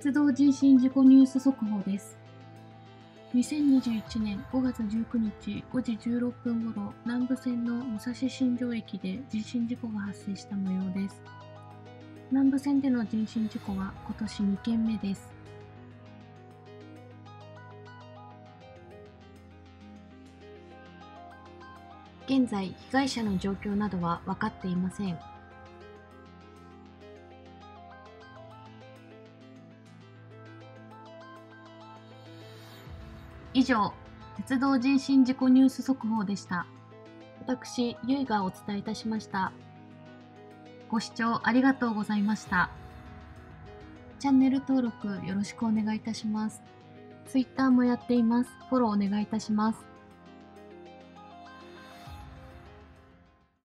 鉄道人身事故ニュース速報です。2021年5月19日5時16分ごろ、南武線の武蔵新城駅で人身事故が発生した模様です。南武線での人身事故は今年2件目です。現在、被害者の状況などは分かっていません。以上、鉄道人身事故ニュース速報でした。私、ゆいがお伝えいたしました。ご視聴ありがとうございました。チャンネル登録よろしくお願いいたします。Twitterもやっています。フォローお願いいたします。